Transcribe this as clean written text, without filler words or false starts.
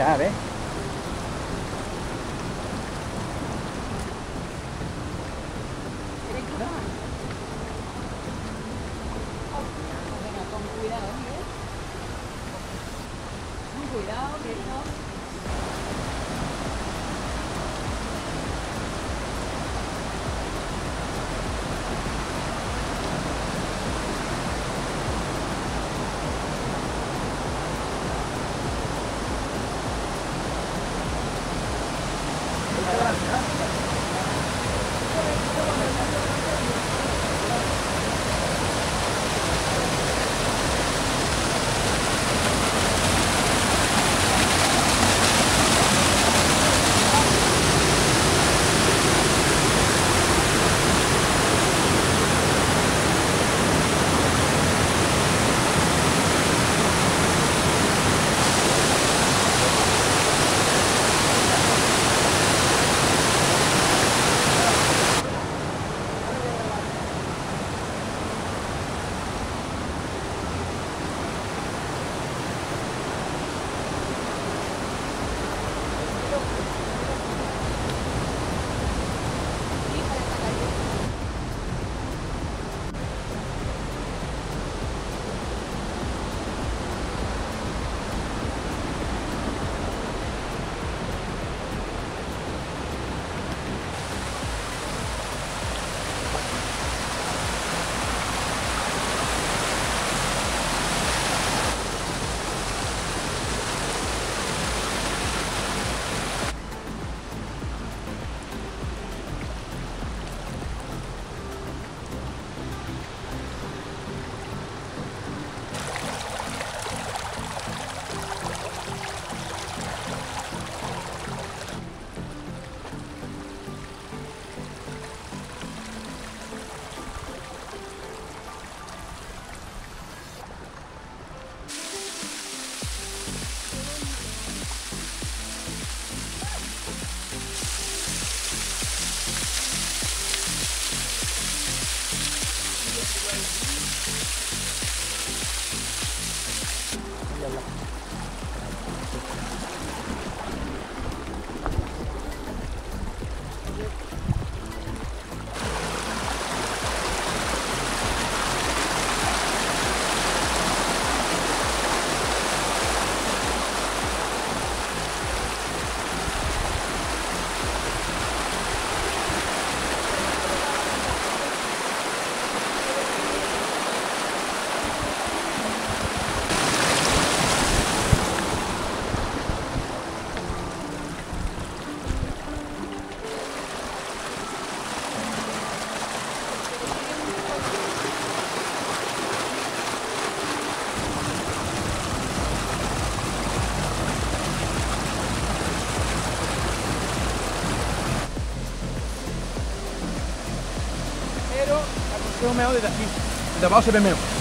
Mira, a ver. Yo meo desde aquí, de abajo se ve meo.